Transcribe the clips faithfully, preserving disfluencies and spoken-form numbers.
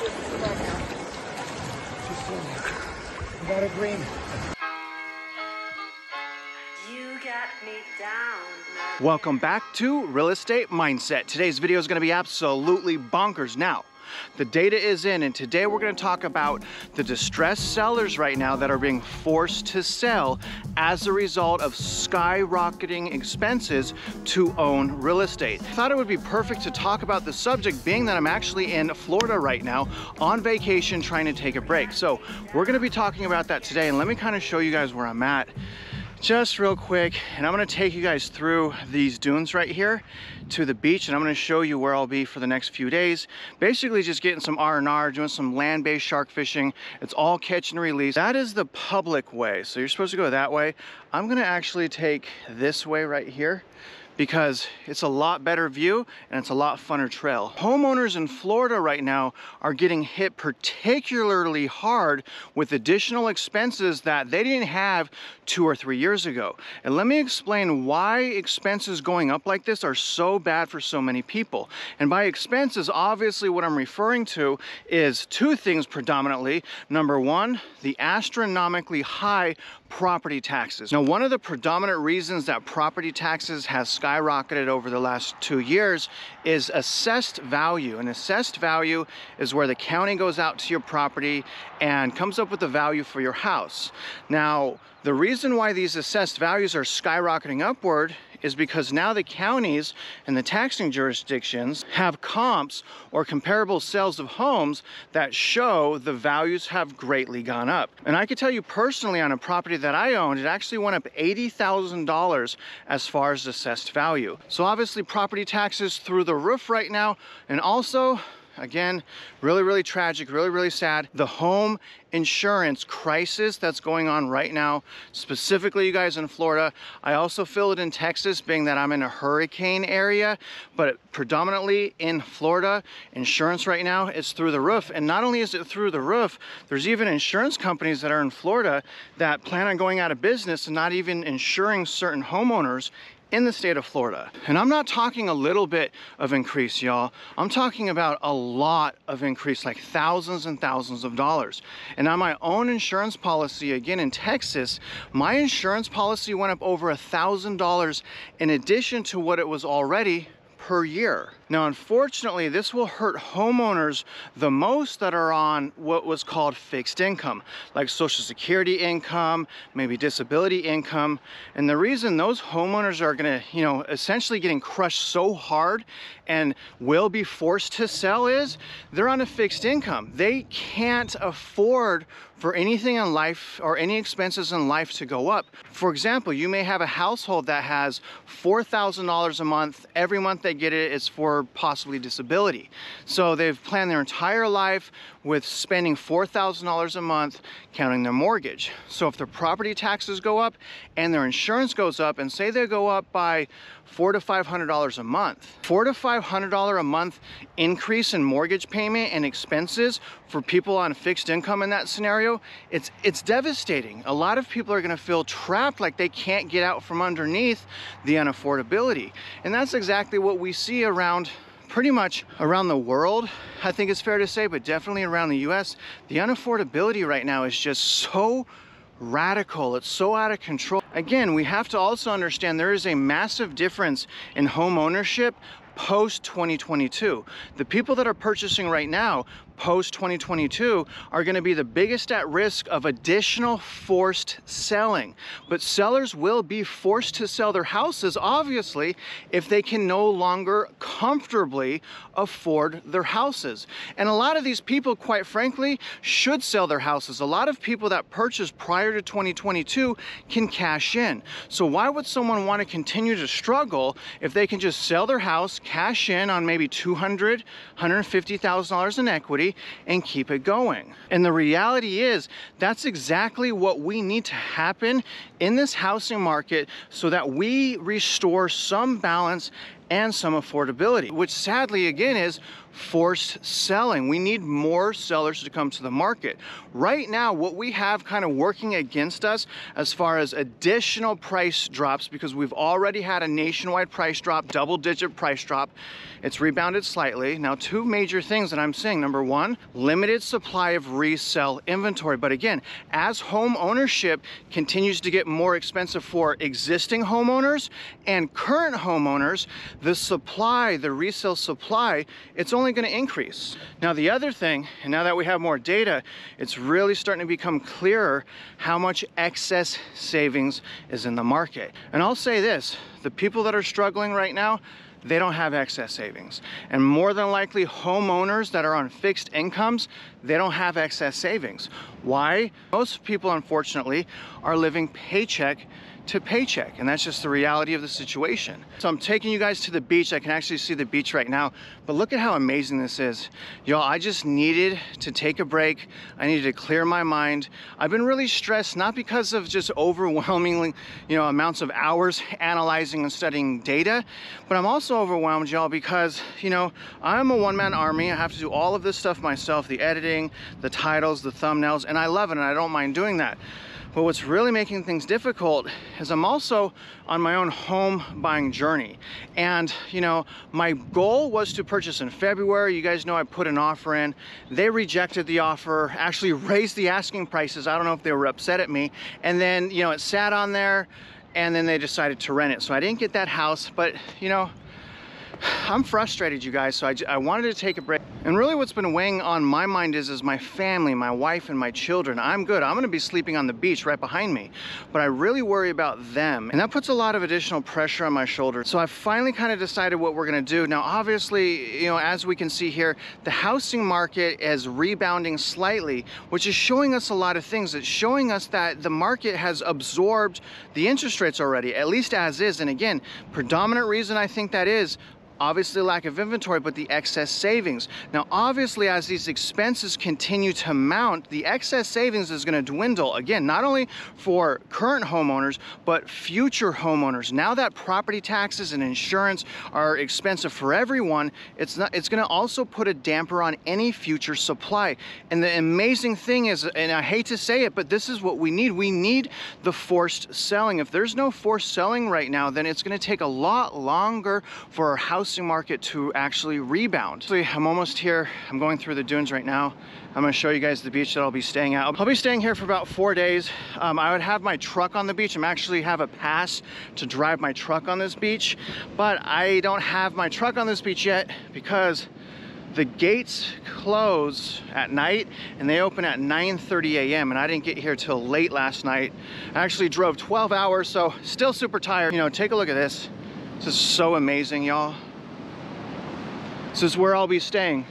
Without agreement. You got me down. Welcome back to Real Estate Mindset. Today's video is going to be absolutely bonkers. Now, the data is in, and today we're going to talk about the distressed sellers right now that are being forced to sell as a result of skyrocketing expenses to own real estate. I thought it would be perfect to talk about the subject, being that I'm actually in Florida right now on vacation trying to take a break. So we're going to be talking about that today, and let me kind of show you guys where I'm at just real quick. And I'm going to take you guys through these dunes right here to the beach, and I'm going to show you where I'll be for the next few days. Basically just getting some R and R, doing some land-based shark fishing. It's all catch and release. That is the public way, so you're supposed to go that way. I'm going to actually take this way right here, because it's a lot better view and it's a lot funner trail. Homeowners in Florida right now are getting hit particularly hard with additional expenses that they didn't have two or three years ago. And let me explain why expenses going up like this are so bad for so many people. And by expenses, obviously what I'm referring to is two things predominantly. Number one, the astronomically high property taxes. Now, one of the predominant reasons that property taxes has skyrocketed over the last two years is assessed value. And assessed value is where the county goes out to your property and comes up with the value for your house. Now, the reason why these assessed values are skyrocketing upward is because now the counties and the taxing jurisdictions have comps or comparable sales of homes that show the values have greatly gone up. And I could tell you personally, on a property that I owned, it actually went up eighty thousand dollars as far as assessed value. So obviously property taxes through the roof right now. And also, again, really, really tragic, really, really sad, the home insurance crisis that's going on right now, specifically you guys in Florida. I also feel it in Texas, being that I'm in a hurricane area, but predominantly in Florida, insurance right now is through the roof. And not only is it through the roof, there's even insurance companies that are in Florida that plan on going out of business and not even insuring certain homeowners in the state of Florida. And I'm not talking a little bit of increase, y'all. I'm talking about a lot of increase, like thousands and thousands of dollars. And on my own insurance policy, again in Texas, my insurance policy went up over a thousand dollars in addition to what it was already per year. Now, unfortunately, this will hurt homeowners the most that are on what was called fixed income, like Social Security income, maybe disability income. And the reason those homeowners are gonna, you know, essentially getting crushed so hard and will be forced to sell is they're on a fixed income. They can't afford for anything in life or any expenses in life to go up. For example, you may have a household that has four thousand dollars a month. Every month they get it, it's for possibly disability. So they've planned their entire life with spending four thousand dollars a month, counting their mortgage. So if their property taxes go up and their insurance goes up, and say they go up by four to five hundred dollars a month, four to five hundred dollar a month increase in mortgage payment and expenses for people on fixed income in that scenario, it's it's devastating. A lot of people are going to feel trapped, like they can't get out from underneath the unaffordability. And that's exactly what we see around, pretty much around the world, I think it's fair to say, but definitely around the U S, the unaffordability right now is just so radical. It's so out of control. Again, we have to also understand there is a massive difference in home ownership post twenty twenty-two. The people that are purchasing right now post twenty twenty-two are going to be the biggest at risk of additional forced selling. But sellers will be forced to sell their houses, obviously, if they can no longer comfortably afford their houses. And a lot of these people, quite frankly, should sell their houses. A lot of people that purchased prior to twenty twenty-two can cash in. So why would someone want to continue to struggle if they can just sell their house, cash in on maybe two hundred thousand dollars, one hundred fifty thousand dollars in equity, and keep it going? And the reality is that's exactly what we need to happen in this housing market, so that we restore some balance and some affordability, which sadly again is forced selling. We need more sellers to come to the market. Right now, what we have kind of working against us as far as additional price drops, because we've already had a nationwide price drop, double-digit price drop. It's rebounded slightly. Now, two major things that I'm seeing. Number one, limited supply of resale inventory. But again, as home ownership continues to get more expensive for existing homeowners and current homeowners, the supply, the resale supply, it's only going to increase. Now, the other thing, and now that we have more data, it's really starting to become clearer how much excess savings is in the market. And I'll say this, the people that are struggling right now, they don't have excess savings. And more than likely, homeowners that are on fixed incomes, they don't have excess savings. Why? Most people, unfortunately, are living paycheck to paycheck, and that's just the reality of the situation. So I'm taking you guys to the beach. I can actually see the beach right now, but look at how amazing this is. Y'all, I just needed to take a break. I needed to clear my mind. I've been really stressed, not because of just overwhelmingly, you know, amounts of hours analyzing and studying data, but I'm also overwhelmed, y'all, because, you know, I'm a one-man army. I have to do all of this stuff myself, the editing, the titles, the thumbnails, and I love it, and I don't mind doing that. But what's really making things difficult is I'm also on my own home buying journey. And, you know, my goal was to purchase in February. You guys know I put an offer in. They rejected the offer, actually raised the asking prices. I don't know if they were upset at me. And then, you know, it sat on there and then they decided to rent it. So I didn't get that house, but, you know, I'm frustrated, you guys, so I, I wanted to take a break. And really what's been weighing on my mind is, is my family, my wife and my children. I'm good. I'm going to be sleeping on the beach right behind me, but I really worry about them. And that puts a lot of additional pressure on my shoulders. So I finally kind of decided what we're going to do. Now, obviously, you know, as we can see here, the housing market is rebounding slightly, which is showing us a lot of things. It's showing us that the market has absorbed the interest rates already, at least as is. And again, predominant reason I think that is, obviously lack of inventory, but the excess savings. Now, obviously, as these expenses continue to mount, the excess savings is gonna dwindle. Again, not only for current homeowners, but future homeowners. Now that property taxes and insurance are expensive for everyone, it's not, it's gonna also put a damper on any future supply. And the amazing thing is, and I hate to say it, but this is what we need. We need the forced selling. If there's no forced selling right now, then it's gonna take a lot longer for our house market to actually rebound. So I'm almost here. I'm going through the dunes right now. I'm going to show you guys the beach that I'll be staying at. I'll be staying here for about four days. Um, I would have my truck on the beach. I'm actually have a pass to drive my truck on this beach, but I don't have my truck on this beach yet because the gates close at night and they open at nine thirty a m and I didn't get here till late last night. I actually drove twelve hours, so still super tired. You know, take a look at this. This is so amazing, y'all. This is where I'll be staying.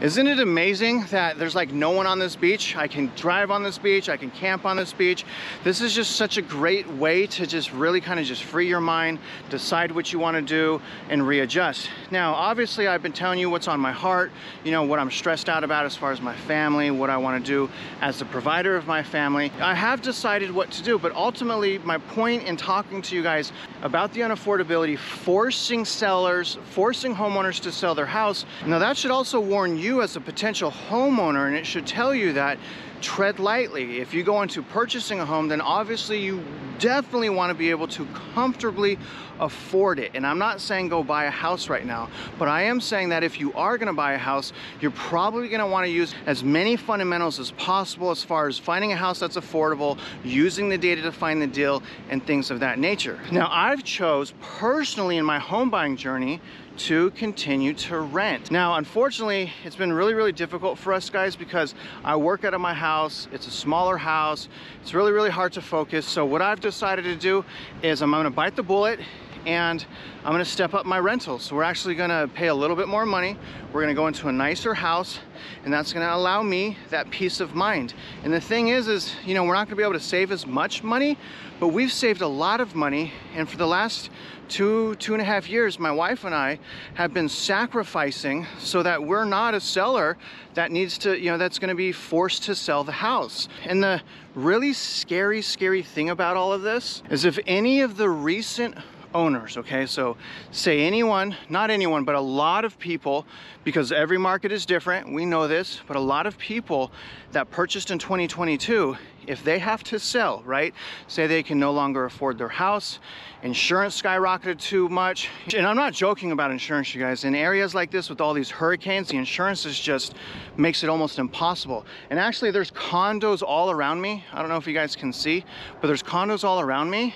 Isn't it amazing that there's like no one on this beach? I can drive on this beach, I can camp on this beach. This is just such a great way to just really kind of just free your mind, decide what you want to do and readjust. Now, obviously I've been telling you what's on my heart, you know, what I'm stressed out about as far as my family, what I want to do as the provider of my family. I have decided what to do, but ultimately my point in talking to you guys about the unaffordability, forcing sellers, forcing homeowners to sell their house. Now that should also warn you as a potential homeowner, and it should tell you that tread lightly. If you go into purchasing a home, then obviously you definitely want to be able to comfortably afford it. And I'm not saying go buy a house right now, but I am saying that if you are going to buy a house, you're probably going to want to use as many fundamentals as possible as far as finding a house that's affordable, using the data to find the deal, and things of that nature. Now, I've chose personally in my home buying journey to continue to rent. Now, unfortunately, it's been really, really difficult for us guys because I work out of my house. It's a smaller house. It's really, really hard to focus. So what I've decided to do is I'm gonna bite the bullet and I'm gonna step up my rentals. So we're actually gonna pay a little bit more money. We're gonna go into a nicer house, and that's gonna allow me that peace of mind. And the thing is, is, you know, we're not gonna be able to save as much money, but we've saved a lot of money. And for the last two, two and a half years, my wife and I have been sacrificing so that we're not a seller that needs to, you know, that's gonna be forced to sell the house. And the really scary, scary thing about all of this is if any of the recent owners, okay, so say anyone, not anyone, but a lot of people, because every market is different, we know this, but a lot of people that purchased in twenty twenty-two, if they have to sell, right, say they can no longer afford their house, insurance skyrocketed too much. And I'm not joking about insurance, you guys. In areas like this with all these hurricanes, the insurance is just makes it almost impossible. And actually there's condos all around me. I don't know if you guys can see, but there's condos all around me.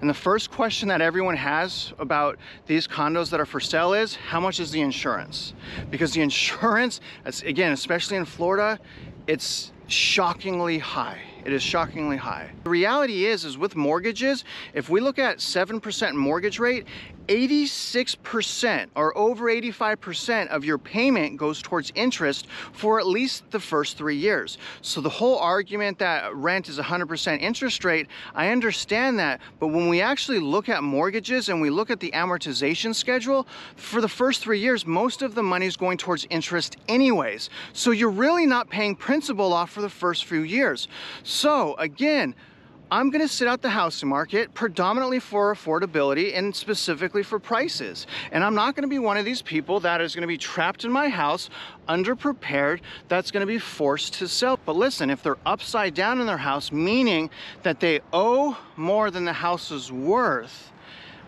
And the first question that everyone has about these condos that are for sale is, how much is the insurance? Because the insurance, again, especially in Florida, it's shockingly high. It is shockingly high. The reality is, is with mortgages, if we look at seven percent mortgage rate, eighty-six percent or over eighty-five percent of your payment goes towards interest for at least the first three years. So the whole argument that rent is one hundred percent interest rate, I understand that, but when we actually look at mortgages and we look at the amortization schedule, for the first three years, most of the money is going towards interest anyways. So you're really not paying principal off for the first few years. So again, I'm gonna sit out the housing market predominantly for affordability and specifically for prices. And I'm not gonna be one of these people that is gonna be trapped in my house, underprepared, that's gonna be forced to sell. But listen, if they're upside down in their house, meaning that they owe more than the house is worth,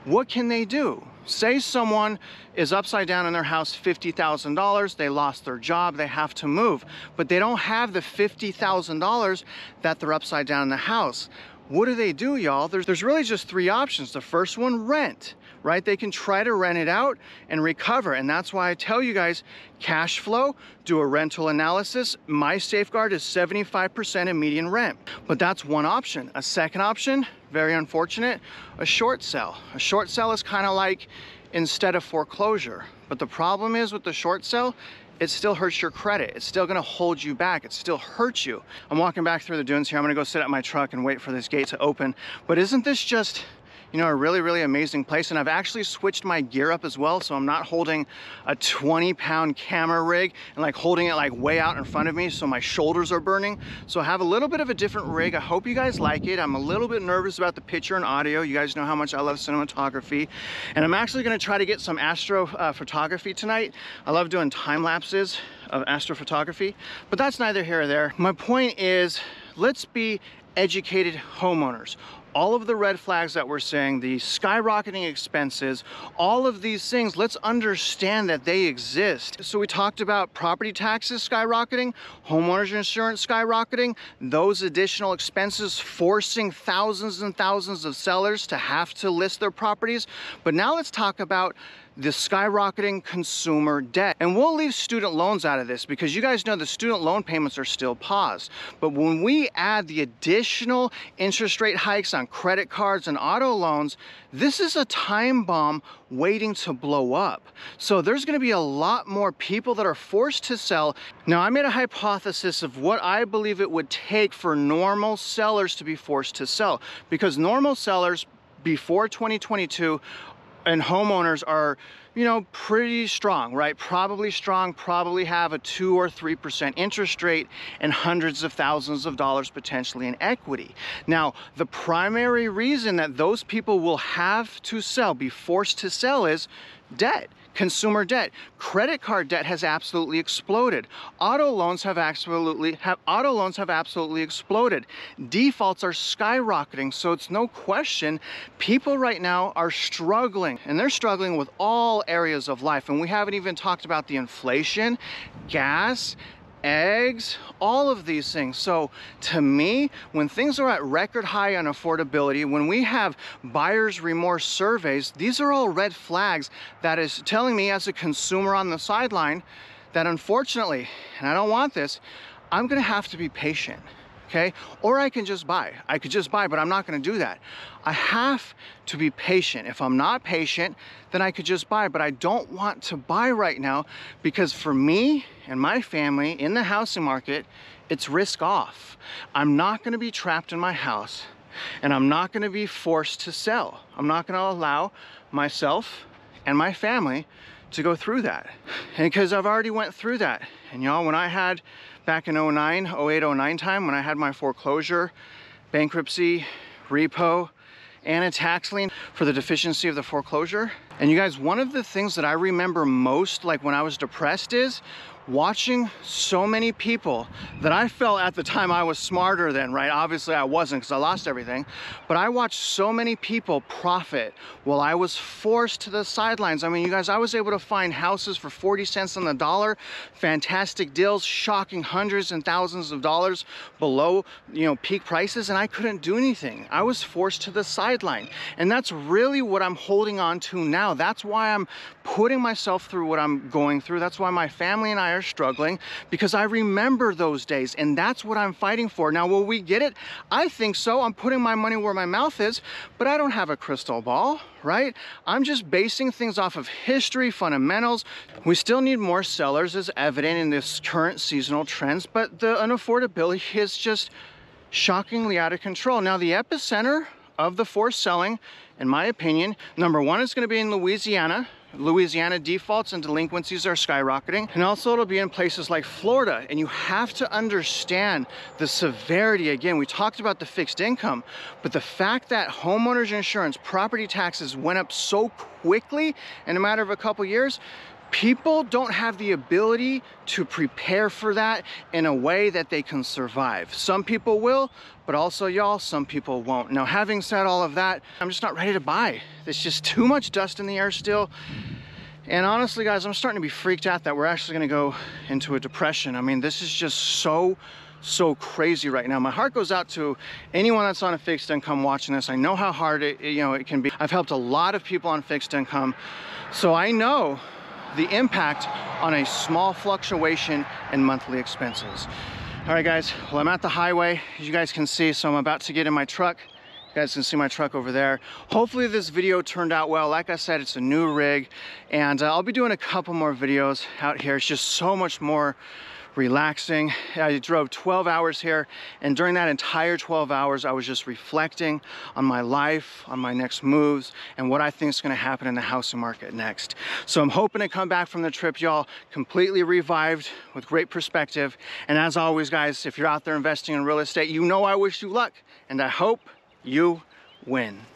what can they do? Say someone is upside down in their house fifty thousand dollars, they lost their job, they have to move, but they don't have the fifty thousand dollars that they're upside down in the house. What do they do, y'all? There's, there's really just three options. The first one, rent, right? They can try to rent it out and recover. And that's why I tell you guys, cash flow, do a rental analysis. My safeguard is seventy-five percent of median rent. But that's one option. A second option, very unfortunate, a short sale. A short sale is kind of like instead of foreclosure. But the problem is with the short sale, it still hurts your credit. It's still gonna hold you back. It still hurts you. I'm walking back through the dunes here. I'm gonna go sit at my truck and wait for this gate to open. But isn't this just, you know, a really, really amazing place? And I've actually switched my gear up as well. So I'm not holding a twenty pound camera rig and like holding it like way out in front of me. So my shoulders are burning. So I have a little bit of a different rig. I hope you guys like it. I'm a little bit nervous about the picture and audio. You guys know how much I love cinematography. And I'm actually gonna try to get some astrophotography uh, tonight. I love doing time lapses of astrophotography, but that's neither here nor there. My point is, let's be educated homeowners. All of the red flags that we're seeing, the skyrocketing expenses, all of these things, let's understand that they exist. So we talked about property taxes skyrocketing, homeowners insurance skyrocketing, those additional expenses forcing thousands and thousands of sellers to have to list their properties. But now let's talk about the skyrocketing consumer debt. And we'll leave student loans out of this because you guys know the student loan payments are still paused. But when we add the additional interest rate hikes on credit cards and auto loans, this is a time bomb waiting to blow up. So there's gonna be a lot more people that are forced to sell. Now I made a hypothesis of what I believe it would take for normal sellers to be forced to sell, because normal sellers before twenty twenty-two and homeowners are, you know, pretty strong, right? Probably strong, probably have a two or three percent interest rate and hundreds of thousands of dollars potentially in equity. Now, the primary reason that those people will have to sell, be forced to sell, is debt. Consumer debt, credit card debt has absolutely exploded. Auto loans have absolutely have auto loans have absolutely exploded. Defaults are skyrocketing, so it's no question people right now are struggling, and they're struggling with all areas of life. And we haven't even talked about the inflation, gas, eggs, all of these things. So to me, when things are at record high on affordability, when we have buyer's remorse surveys, these are all red flags that is telling me as a consumer on the sideline that unfortunately, and I don't want this, I'm gonna have to be patient. okay? Or I can just buy. I could just buy, but I'm not gonna do that. I have to be patient. If I'm not patient, then I could just buy, but I don't want to buy right now because for me and my family in the housing market, it's risk off. I'm not gonna be trapped in my house and I'm not gonna be forced to sell. I'm not gonna allow myself and my family to go through that. And because I've already went through that. And y'all, when I had, back in oh nine, oh eight, oh nine time, when I had my foreclosure, bankruptcy, repo, and a tax lien for the deficiency of the foreclosure. And you guys, one of the things that I remember most, like when I was depressed, is watching so many people that I felt at the time I was smarter than, right? Obviously I wasn't because I lost everything, but I watched so many people profit while I was forced to the sidelines. I mean, you guys, I was able to find houses for forty cents on the dollar, fantastic deals, shocking hundreds and thousands of dollars below, you know, peak prices, and I couldn't do anything. I was forced to the sideline. And that's really what I'm holding on to now. That's why I'm putting myself through what I'm going through. That's why my family and I are struggling, because I remember those days, and that's what I'm fighting for. Now, will we get it? I think so. I'm putting my money where my mouth is, but I don't have a crystal ball, right? I'm just basing things off of history, fundamentals. We still need more sellers, as evident in this current seasonal trends, but the unaffordability is just shockingly out of control. Now, the epicenter of the forced selling, in my opinion, number one is going to be in Louisiana. Louisiana defaults and delinquencies are skyrocketing. And also it'll be in places like Florida. And you have to understand the severity. Again, we talked about the fixed income, but the fact that homeowners insurance, property taxes went up so quickly in a matter of a couple years, people don't have the ability to prepare for that in a way that they can survive. Some people will, but also y'all, some people won't. Now, having said all of that, I'm just not ready to buy. There's just too much dust in the air still. And honestly, guys, I'm starting to be freaked out that we're actually gonna go into a depression. I mean, this is just so, so crazy right now. My heart goes out to anyone that's on a fixed income watching this. I know how hard it, you know, it can be. I've helped a lot of people on fixed income, so I know the impact on a small fluctuation in monthly expenses. All right, guys, well, I'm at the highway, as you guys can see, so I'm about to get in my truck. You guys can see my truck over there. Hopefully this video turned out well. Like I said, it's a new rig, and uh, I'll be doing a couple more videos out here. It's just so much more relaxing. I drove twelve hours here, and during that entire twelve hours, I was just reflecting on my life, on my next moves, and what I think is going to happen in the housing market next. So I'm hoping to come back from the trip, y'all, completely revived with great perspective. And as always, guys, if you're out there investing in real estate, you know I wish you luck, and I hope you win.